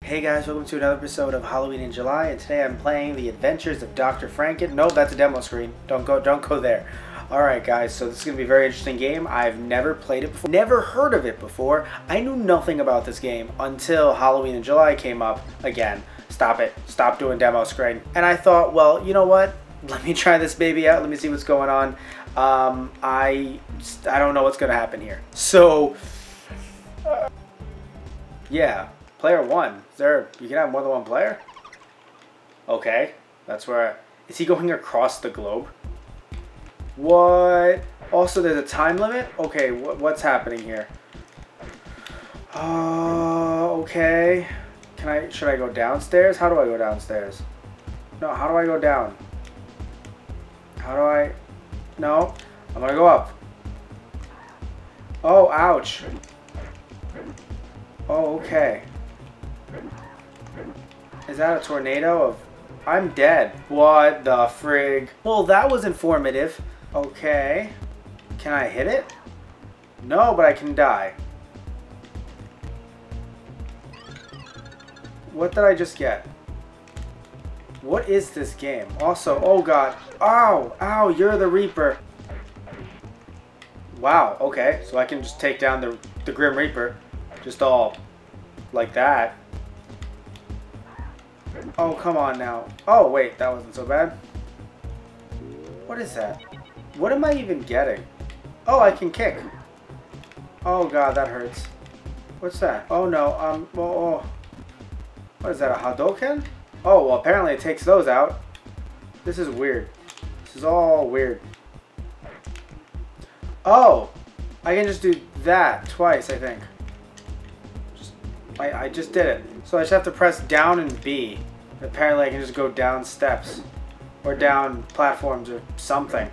Hey guys, welcome to another episode of Halloween in July, and today I'm playing The Adventures of Dr. Franken. No, that's a demo screen. Don't go there. Alright guys, so this is going to be a very interesting game. I've never played it before, never heard of it before. I knew nothing about this game until Halloween in July came up again. Stop it. Stop doing demo screen. And I thought, well, you know what? Let me try this baby out. Let me see what's going on. I don't know what's going to happen here. So, yeah, player one. Is there, you can have more than one player? Okay, that's where, is he going across the globe? What? Also, there's a time limit? Okay, what's happening here? Okay. Should I go downstairs? How do I go downstairs? No, how do I go down? No, I'm gonna go up. Oh, ouch. Oh, okay. Is that a tornado of... I'm dead. What the frig? Well, that was informative. Okay. Can I hit it? No, but I can die. What did I just get? What is this game? Also, oh god. Ow! Ow, you're the Reaper. Wow, okay. So I can just take down the Grim Reaper. Just all like that. Oh, come on now. Oh, wait, that wasn't so bad. What is that? What am I even getting? Oh, I can kick. Oh god, that hurts. What's that? Oh no, oh. What is that, a Hadouken? Oh, well, apparently it takes those out. This is weird. This is all weird. Oh! I can just do that twice, I think. I just did it. So I just have to press down and B. Apparently I can just go down steps. Or down platforms or something.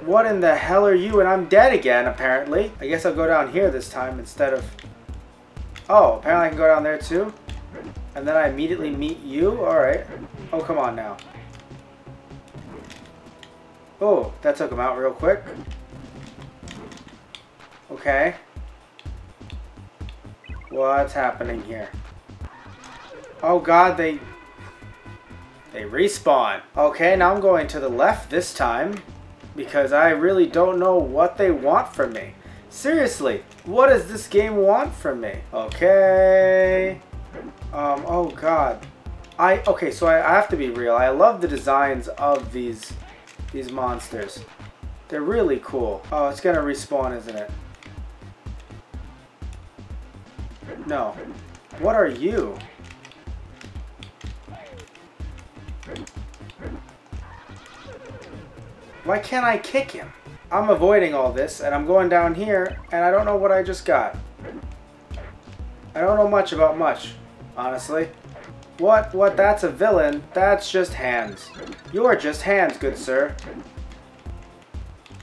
What in the hell are you? And I'm dead again, apparently. I guess I'll go down here this time instead of... Oh, apparently I can go down there too. And then I immediately meet you? Alright. Oh, come on now. Oh, that took him out real quick. Okay. What's happening here? Oh god, they respawn. Okay, now I'm going to the left this time. Because I really don't know what they want from me. Seriously, what does this game want from me? Okay. Oh god. Okay, so I have to be real. I love the designs of these monsters. They're really cool. Oh, it's gonna respawn, isn't it? No. What are you? Why can't I kick him? I'm avoiding all this, and I'm going down here, and I don't know what I just got. I don't know much about much, honestly. What, that's a villain. That's just hands. You are just hands, good sir.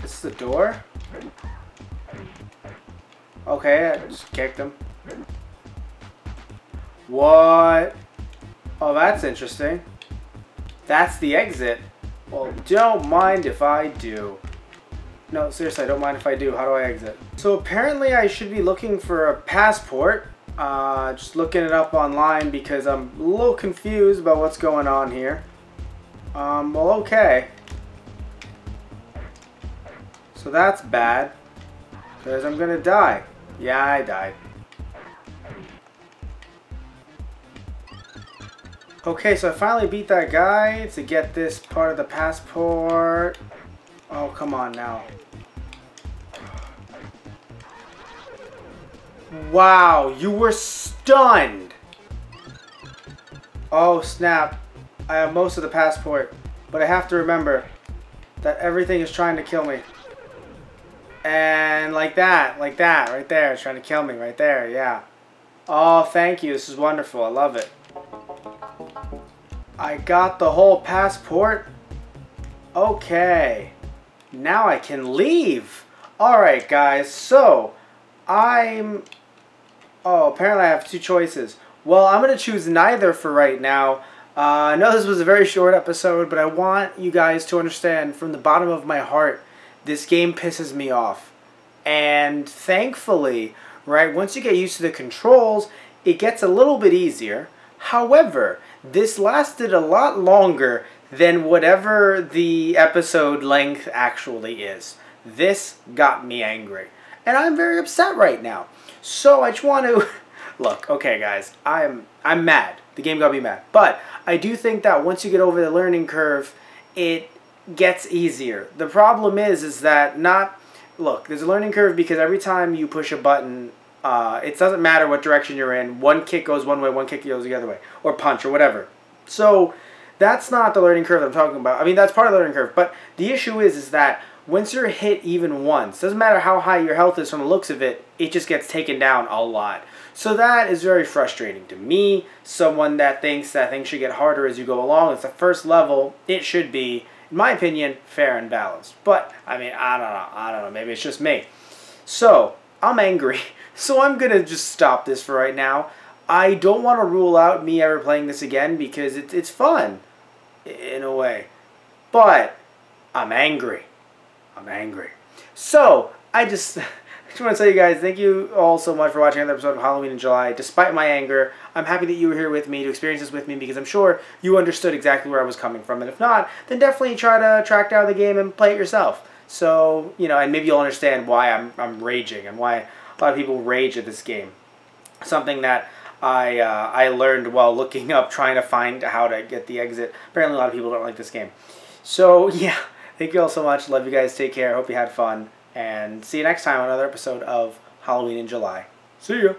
This is the door? Okay, I just kicked him. What? Oh, that's interesting. That's the exit. Well, don't mind if I do. No, seriously, I don't mind if I do. How do I exit? So apparently I should be looking for a passport. Just looking it up online because I'm a little confused about what's going on here. Well, okay. So that's bad. Because I'm gonna die. Yeah, I died. Okay, so I finally beat that guy to get this part of the passport. Oh, come on now. Wow, you were stunned! Oh, snap. I have most of the passport, but I have to remember that everything is trying to kill me. And like that, right there. It's trying to kill me, right there, yeah. Oh, thank you. This is wonderful. I love it. I got the whole passport. Okay. Now I can leave. Alright guys, so oh, apparently I have two choices. Well, I'm going to choose neither for right now. I know this was a very short episode, but I want you guys to understand from the bottom of my heart, this game pisses me off. And thankfully, right? Once you get used to the controls, it gets a little bit easier. However, this lasted a lot longer than whatever the episode length actually is. This got me angry. And I'm very upset right now. So I just want to... Look, okay guys, I'm mad. The game got me mad. But I do think that once you get over the learning curve, it gets easier. The problem is that not... Look, there's a learning curve because every time you push a button, it doesn't matter what direction you're in. One kick goes one way, one kick goes the other way. Or punch, or whatever. So that's not the learning curve that I'm talking about. I mean, that's part of the learning curve. But the issue is that once you're hit even once, doesn't matter how high your health is from the looks of it, it just gets taken down a lot. So that is very frustrating to me, someone that thinks that things should get harder as you go along. It's the first level. It should be, in my opinion, fair and balanced. But, I mean, I don't know. Maybe it's just me. So, I'm angry. So I'm going to just stop this for right now. I don't want to rule out me ever playing this again because it's fun, in a way. But, I'm angry. I'm angry. So, I just want to tell you guys, thank you all so much for watching another episode of Halloween in July. Despite my anger, I'm happy that you were here with me to experience this with me because I'm sure you understood exactly where I was coming from. And if not, then definitely try to track down the game and play it yourself. So, you know, and maybe you'll understand why I'm raging and why a lot of people rage at this game. Something that I learned while looking up, trying to find how to get the exit. Apparently a lot of people don't like this game. So, yeah. Thank you all so much. Love you guys. Take care. Hope you had fun. And see you next time on another episode of Halloween in July. See ya.